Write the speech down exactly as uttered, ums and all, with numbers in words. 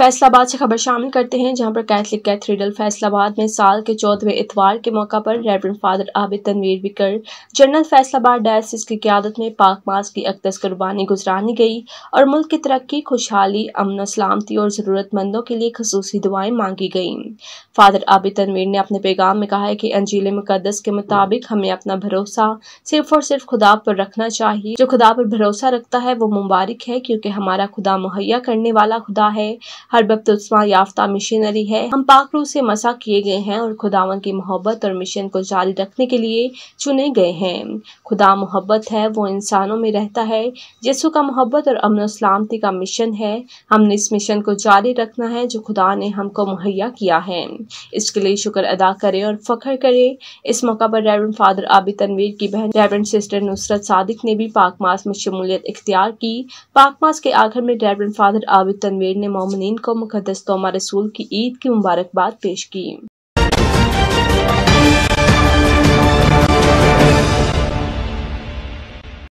फैसलाबाद से खबर शामिल करते हैं जहां पर कैथलिक कैथेड्रल फैसलाबाद में साल के चौदहवें इतवार के मौका पर reverend father Abid Tanvir vicar general Faisalabad diocese की क़यादत में पाक मास की अकदस कुर्बानी गुजरानी गई और मुल्क की तरक्की, खुशहाली, अमन, सलामती और ज़रूरतमंदों के लिए खसूसी दुआएं मांगी गईं। फादर आबिद तनवीर ने अपने पैगाम में कहा है कि अंजील मुकदस के मुताबिक हमें अपना भरोसा सिर्फ और सिर्फ खुदा पर रखना चाहिए। जो खुदा पर भरोसा रखता है वो मुबारक है, क्योंकि हमारा खुदा मुहैया करने वाला खुदा है, हर बपतिस्मा याफ्ता मिशनरी है। हम पाक रूह से मसा किए गए हैं और खुदावन की मोहब्बत और मिशन को जारी रखने के लिए चुने गए हैं। खुदा मोहब्बत है, वो इंसानों में रहता है। येसू का मोहब्बत और अमन सलामती का मिशन है। हमने इस मिशन को जारी रखना है जो खुदा ने हमको मुहैया किया है। इसके लिए शुक्र अदा करें और फख्र करें। इस मौका पर रेवरेंड फादर आबिद तनवीर की बहन डेब्रन सिस्टर नुसरत सादिक ने भी पाक मास में शमूलियत इख्तियार की। पाक मास के आखिर में रेवरेंड फादर आबिद तनवीर ने मोमिनीन को मुकद्दस तोमा रसूल की ईद की मुबारकबाद पेश की।